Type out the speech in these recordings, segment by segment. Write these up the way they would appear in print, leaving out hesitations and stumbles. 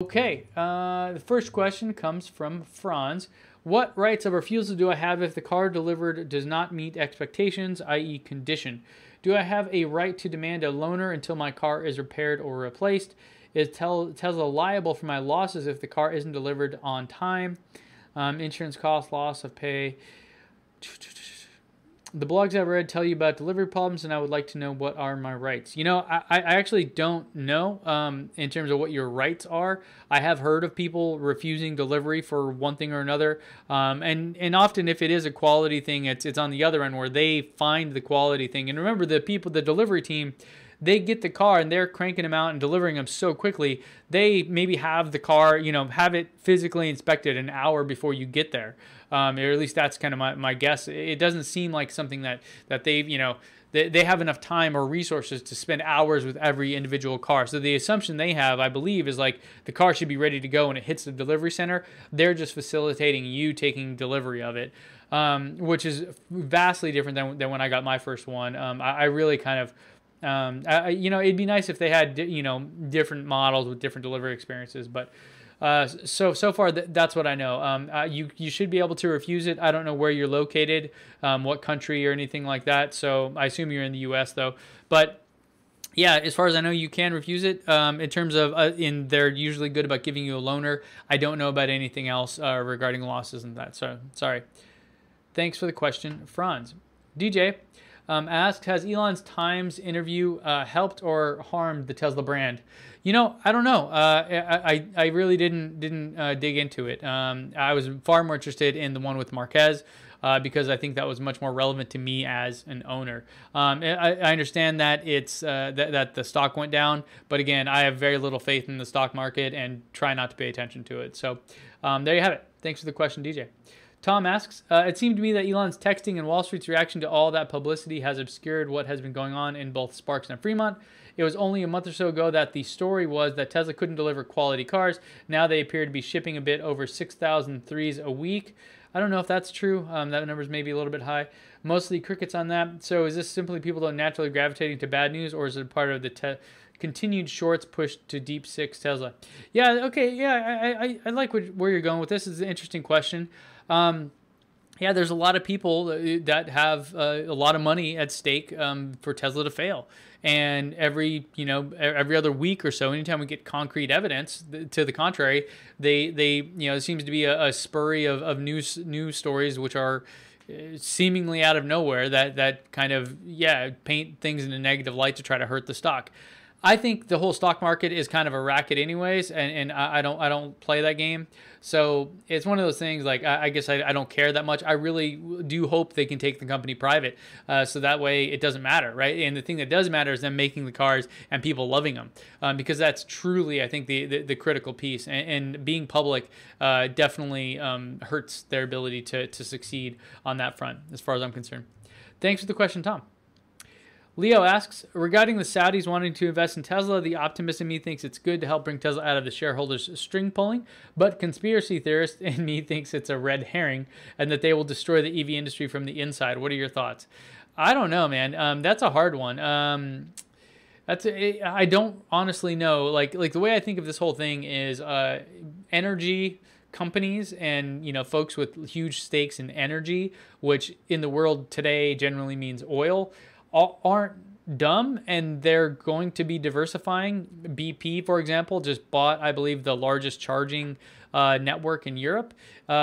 Okay, the first question comes from Franz. What rights of refusal do I have if the car delivered does not meet expectations, i.e. condition? Do I have a right to demand a loaner until my car is repaired or replaced? Is Tesla liable for my losses if the car isn't delivered on time? Insurance costs, loss of pay. The blogs I've read tell you about delivery problems, and I would like to know what are my rights. You know, I actually don't know in terms of what your rights are. I have heard of people refusing delivery for one thing or another, and often if it is a quality thing, it's on the other end where they find the quality thing. And remember, the people, the delivery team, they get the car and they're cranking them out and delivering them so quickly. They maybe have the car, you know, have it physically inspected an hour before you get there. Or at least that's kind of my guess. It doesn't seem like something that they've, you know, they have enough time or resources to spend hours with every individual car. So the assumption they have, I believe, is like the car should be ready to go when it hits the delivery center. They're just facilitating you taking delivery of it, which is vastly different than when I got my first one. I really kind of, you know, it'd be nice if they had, you know, different models with different delivery experiences, but so far that's what I know. You should be able to refuse it. I don't know where you're located, what country or anything like that, so I assume you're in the US though. But yeah, as far as I know, you can refuse it. In terms of they're usually good about giving you a loaner. I don't know about anything else regarding losses and that, so sorry. Thanks for the question, Franz. DJ asked, has Elon's Times interview helped or harmed the Tesla brand? You know, I don't know. I really didn't dig into it. I was far more interested in the one with Marquez because I think that was much more relevant to me as an owner. I understand that it's that the stock went down, but again, I have very little faith in the stock market and try not to pay attention to it. So there you have it. Thanks for the question, DJ. Tom asks, it seemed to me that Elon's texting and Wall Street's reaction to all that publicity has obscured what has been going on in both Sparks and Fremont. It was only a month or so ago that the story was that Tesla couldn't deliver quality cars. Now they appear to be shipping a bit over 6,000 threes a week. I don't know if that's true. That number's maybe a little bit high. Mostly crickets on that. So is this simply people don't naturally gravitating to bad news, or is it part of the continued shorts push to deep six Tesla? Yeah, okay, yeah, I like where you're going with this. It's an interesting question. Yeah, there's a lot of people that have a lot of money at stake for Tesla to fail. And every other week or so, anytime we get concrete evidence to the contrary, it seems to be a spurry of news stories which are seemingly out of nowhere that kind of, yeah, paint things in a negative light to try to hurt the stock. I think the whole stock market is kind of a racket anyways, and I don't play that game. So it's one of those things, like, I guess I don't care that much. I really do hope they can take the company private, so that way it doesn't matter, right? And the thing that does matter is them making the cars and people loving them, because that's truly, I think, the critical piece. And being public definitely hurts their ability to succeed on that front, as far as I'm concerned. Thanks for the question, Tom. Leo asks, regarding the Saudis wanting to invest in Tesla, the optimist in me thinks it's good to help bring Tesla out of the shareholders' string pulling, but conspiracy theorist in me thinks it's a red herring and that they will destroy the EV industry from the inside. What are your thoughts? I don't know, man. That's a hard one. I don't honestly know. Like the way I think of this whole thing is energy companies and, you know, folks with huge stakes in energy, which in the world today generally means oil, aren't dumb, and they're going to be diversifying. BP, for example, just bought, I believe, the largest charging network in Europe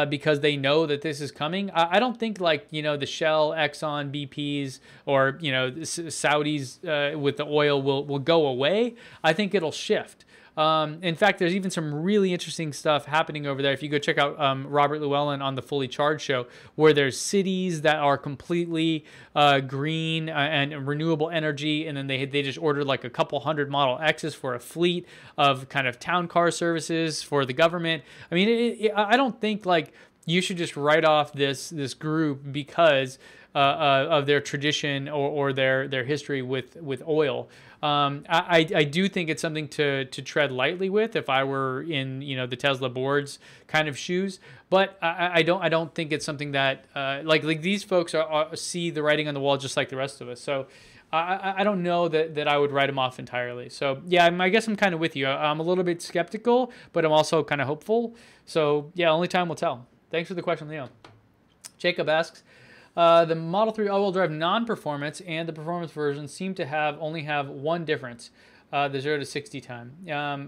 because they know that this is coming. I don't think, like, you know, the Shell, Exxon, BPs, or, you know, Saudis with the oil will go away. I think it'll shift. In fact, there's even some really interesting stuff happening over there. If you go check out Robert Llewellyn on the Fully Charged show, where there's cities that are completely green and renewable energy, and then they just ordered like a couple hundred Model X's for a fleet of kind of town car services for the government. I mean, I don't think, like, you should just write off this group because of their tradition or their history with oil. I do think it's something to tread lightly with if I were in, you know, the Tesla board's kind of shoes. But I don't think it's something that like these folks see the writing on the wall just like the rest of us. So I don't know that I would write them off entirely. So yeah, I guess I'm kind of with you. I'm a little bit skeptical, but I'm also kind of hopeful. So yeah, only time will tell. Thanks for the question, Leo. Jacob asks, the Model 3 all-wheel drive non-performance and the performance version seem to only have one difference, the 0 to 60 time,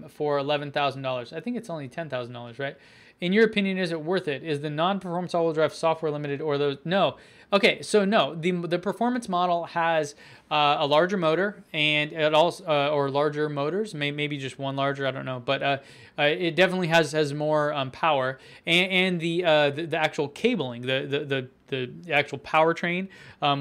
for $11,000. I think it's only $10,000, right? In your opinion, is it worth it? Is the non-performance all-wheel drive software limited or those? No. Okay, so no. The performance model has a larger motor and it also or larger motors, maybe just one larger, I don't know, but it definitely has more power, and the actual cabling, the actual powertrain,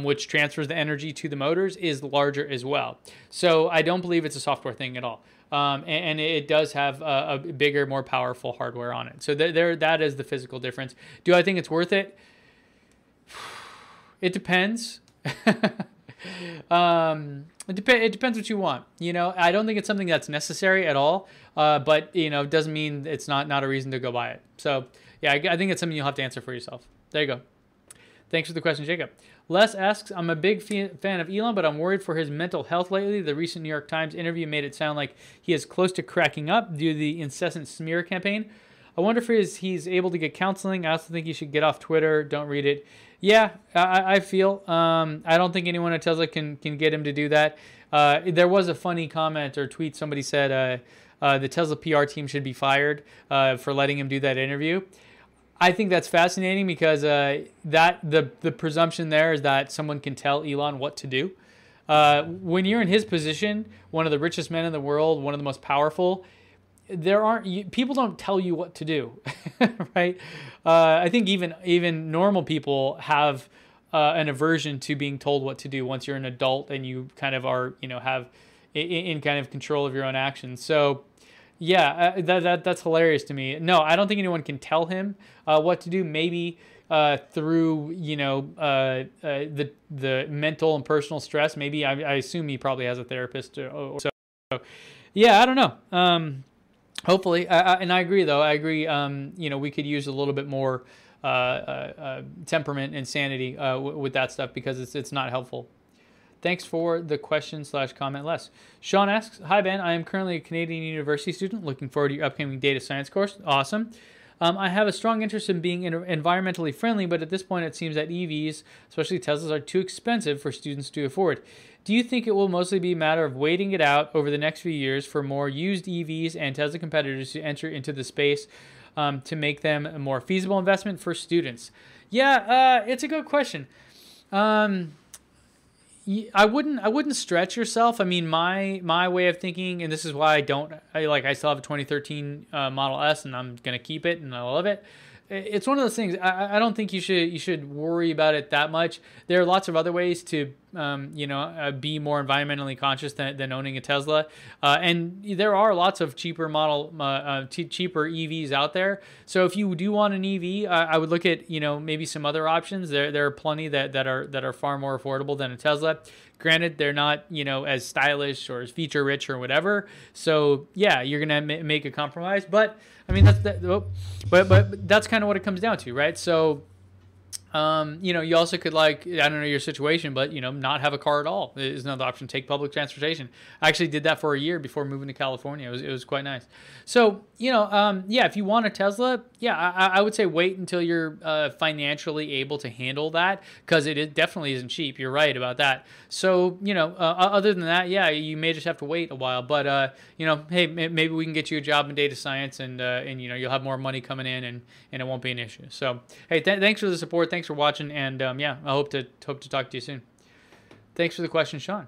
which transfers the energy to the motors, is larger as well. So I don't believe it's a software thing at all. And it does have a bigger, more powerful hardware on it. So that is the physical difference. Do I think it's worth it? It depends. It depends what you want. You know, I don't think it's something that's necessary at all. But you know, it doesn't mean it's not a reason to go buy it. So yeah, I think it's something you'll have to answer for yourself. There you go. Thanks for the question, Jacob. Les asks, I'm a big fan of Elon, but I'm worried for his mental health lately. The recent New York Times interview made it sound like he is close to cracking up due to the incessant smear campaign. I wonder if he's able to get counseling. I also think he should get off Twitter. Don't read it. Yeah, I feel. I don't think anyone at Tesla can get him to do that. There was a funny comment or tweet. Somebody said the Tesla PR team should be fired for letting him do that interview. I think that's fascinating because the presumption there is that someone can tell Elon what to do. When you're in his position, one of the richest men in the world, one of the most powerful, people don't tell you what to do, right? I think even normal people have an aversion to being told what to do once you're an adult and you kind of are, you know, have in kind of control of your own actions. So. Yeah, that's hilarious to me. No, I don't think anyone can tell him what to do. Maybe through, you know, the mental and personal stress. Maybe I assume he probably has a therapist. So yeah, I don't know. Hopefully, and I agree though. I agree. You know, we could use a little bit more temperament and sanity with that stuff because it's not helpful. Thanks for the question/comment, Les. Sean asks, hi, Ben. I am currently a Canadian university student. Looking forward to your upcoming data science course. Awesome. I have a strong interest in being environmentally friendly, but at this point it seems that EVs, especially Teslas, are too expensive for students to afford. Do you think it will mostly be a matter of waiting it out over the next few years for more used EVs and Tesla competitors to enter into the space to make them a more feasible investment for students? Yeah, it's a good question. I wouldn't stretch yourself. I mean, my way of thinking, and this is why I still have a 2013 Model S, and I'm gonna keep it, and I love it. It's one of those things. I don't think you should worry about it that much. There are lots of other ways to you know, be more environmentally conscious than owning a Tesla, and there are lots of cheaper cheaper EVs out there. So if you do want an EV, I would look at, you know, maybe some other options. There are plenty that are far more affordable than a Tesla. Granted, they're not, you know, as stylish or as feature rich or whatever. So yeah, you're gonna make a compromise. But I mean, but that's kind of what it comes down to, right? So, you know, you also could, like, I don't know your situation, but, you know, not have a car at all is another option. Take public transportation. I actually did that for a year before moving to California. It was quite nice. So, you know, yeah, if you want a Tesla, yeah, I would say wait until you're financially able to handle that, because it definitely isn't cheap. You're right about that. So, you know, other than that, yeah, you may just have to wait a while. But, you know, hey, maybe we can get you a job in data science and you know, you'll have more money coming in and it won't be an issue. So, hey, thanks for the support. Thanks for watching, and yeah, I hope to talk to you soon. Thanks for the question, Sean.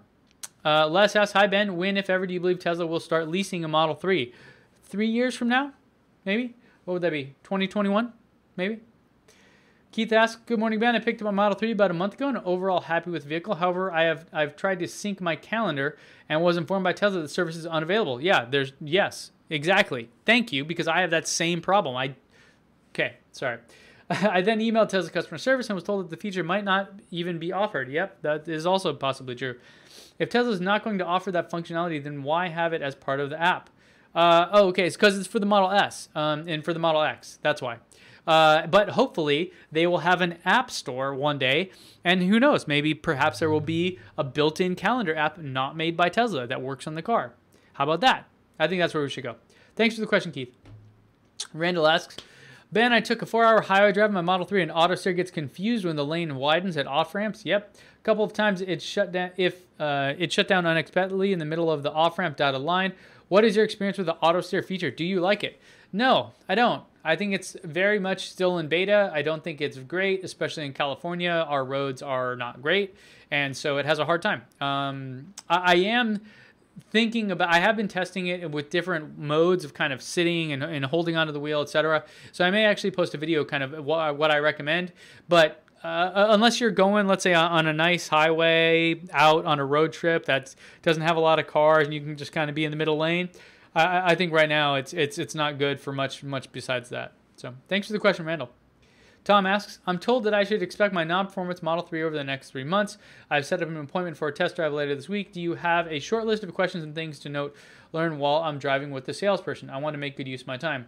Les asks, hi, Ben. When, if ever, do you believe Tesla will start leasing a Model 3? 3 years from now, maybe? What would that be? 2021, maybe? Keith asks, good morning, Ben. I picked up my Model 3 about a month ago and overall happy with the vehicle. However, I've tried to sync my calendar and was informed by Tesla that the service is unavailable. Yeah, yes, exactly. Thank you, because I have that same problem. Okay, sorry. I then emailed Tesla customer service and was told that the feature might not even be offered. Yep, that is also possibly true. If Tesla is not going to offer that functionality, then why have it as part of the app? Oh, okay. It's because it's for the Model S and for the Model X. That's why. But hopefully they will have an app store one day, and who knows, maybe perhaps there will be a built-in calendar app not made by Tesla that works on the car. How about that? I think that's where we should go. Thanks for the question, Keith. Randall asks, Ben, I took a 4-hour highway drive in my Model 3 and Autosteer gets confused when the lane widens at off-ramps. Yep. A couple of times it shut down, it shut down unexpectedly in the middle of the off-ramp dotted line. What is your experience with the Autosteer feature? Do you like it? No, I don't. I think it's very much still in beta. I don't think it's great, especially in California. Our roads are not great, and so it has a hard time. I am thinking about, I have been testing it with different modes of kind of sitting and holding onto the wheel, etc. So I may actually post a video kind of what I recommend, but unless you're going, let's say, on a nice highway out on a road trip that doesn't have a lot of cars and you can just kind of be in the middle lane, I think right now it's not good for much besides that. So thanks for the question, Randall. Tom asks, I'm told that I should expect my non-performance Model 3 over the next 3 months. I've set up an appointment for a test drive later this week. Do you have a short list of questions and things to learn while I'm driving with the salesperson? I want to make good use of my time.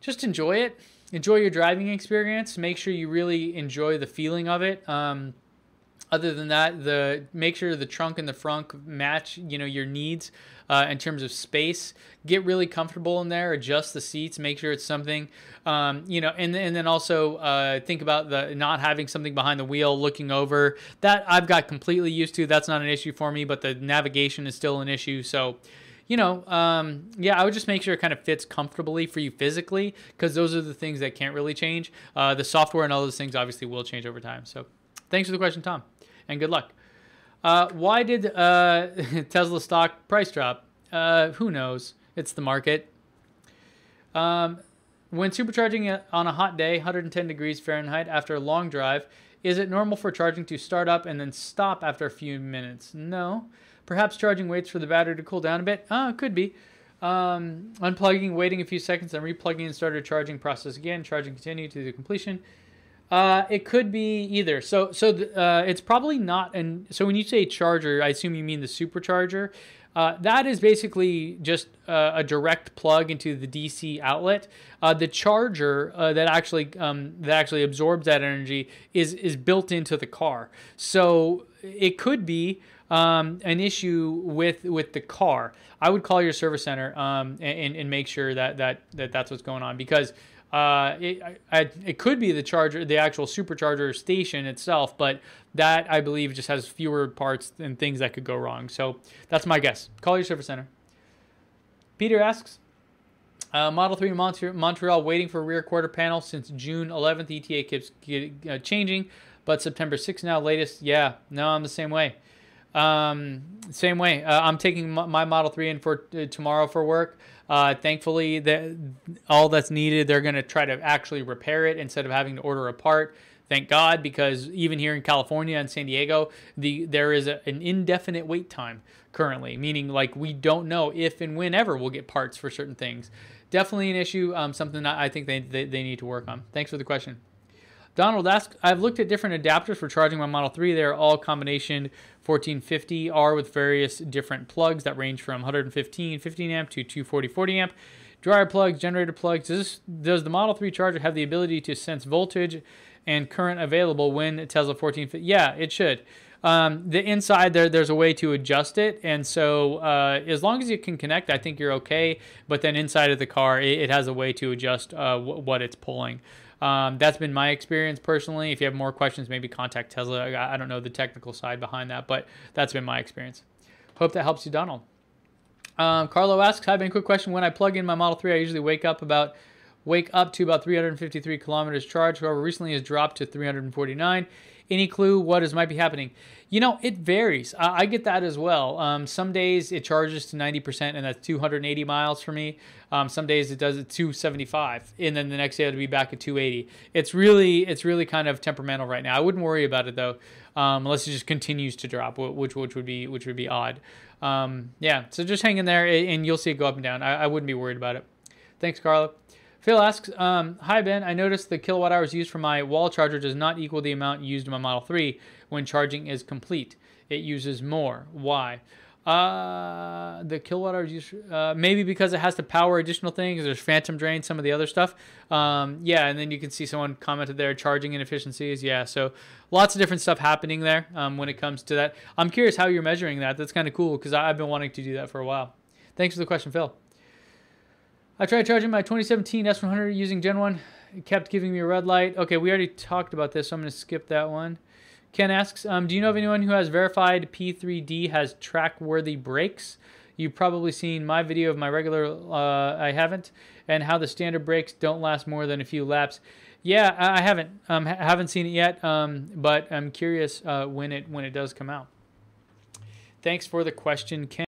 Just enjoy it. Enjoy your driving experience. Make sure you really enjoy the feeling of it. Other than that, make sure the trunk and the frunk match, you know, your needs in terms of space. Get really comfortable in there. Adjust the seats. Make sure it's something, you know. And then also think about the not having something behind the wheel, looking over. That I've got completely used to. That's not an issue for me, but the navigation is still an issue. So, you know, yeah, I would just make sure it kind of fits comfortably for you physically, because those are the things that can't really change. The software and all those things obviously will change over time. So, thanks for the question, Tom. And good luck. Why did Tesla stock price drop? Who knows? It's the market. When supercharging on a hot day, 110 degrees Fahrenheit, after a long drive, is it normal for charging to start up and then stop after a few minutes? No. Perhaps charging waits for the battery to cool down a bit? It could be. Unplugging, waiting a few seconds, then replugging and start a charging process again. Charging continue to the completion. It could be either. So it's probably not. And so when you say charger, I assume you mean the supercharger. That is basically just a direct plug into the DC outlet. The charger that actually absorbs that energy is built into the car. So it could be an issue with the car. I would call your service center and make sure that's what's going on, because it could be the charger, the actual supercharger station itself, but that I believe just has fewer parts and things that could go wrong. So that's my guess. Call your service center. Peter asks, Model 3 Montreal waiting for rear quarter panel since June 11th. ETA keeps changing, but September 6th now latest. Yeah, no, I'm the same way. Same way. I'm taking my Model 3 in for tomorrow for work. Thankfully, all that's needed, they're going to try to actually repair it instead of having to order a part. Thank God, because even here in California and San Diego, there is an indefinite wait time currently, meaning like we don't know if and whenever we'll get parts for certain things. Definitely an issue, something that I think they need to work on. Thanks for the question. Donald asks, I've looked at different adapters for charging my Model 3. They're all combination 1450R with various different plugs that range from 115, 15 amp to 240, 40 amp. Dryer plugs, generator plugs. Does the Model 3 charger have the ability to sense voltage and current available when Tesla 1450? Yeah, it should. The inside there's a way to adjust it, and so as long as you can connect, I think you're okay. But then inside of the car, it has a way to adjust what it's pulling. That's been my experience personally. If you have more questions, maybe contact Tesla. I don't know the technical side behind that, but that's been my experience. Hope that helps you, Donald. Carlo asks, hi Ben, quick question. When I plug in my Model 3, I usually wake up to about 353 kilometers charge. However, recently has dropped to 349. Any clue what might be happening? You know, it varies. I get that as well. Some days it charges to 90%, and that's 280 miles for me. Some days it does it 275, and then the next day it'll be back at 280. It's really kind of temperamental right now. I wouldn't worry about it though, unless it just continues to drop, which would be odd. Yeah, so just hang in there, and you'll see it go up and down. I wouldn't be worried about it. Thanks, Carlo. Phil asks, hi Ben, I noticed the kilowatt hours used for my wall charger does not equal the amount used in my Model 3 when charging is complete. It uses more. Why? The kilowatt hours used, maybe because it has to power additional things. There's phantom drain, some of the other stuff. Yeah, and then you can see someone commented there, charging inefficiencies. Yeah, so lots of different stuff happening there when it comes to that. I'm curious how you're measuring that. That's kind of cool because I've been wanting to do that for a while. Thanks for the question, Phil. I tried charging my 2017 S100 using Gen 1. It kept giving me a red light. Okay, we already talked about this, so I'm going to skip that one. Ken asks, do you know of anyone who has verified P3D has track-worthy brakes? You've probably seen my video of my regular, I haven't, and how the standard brakes don't last more than a few laps. Yeah, I haven't. Haven't seen it yet, but I'm curious when it does come out. Thanks for the question, Ken.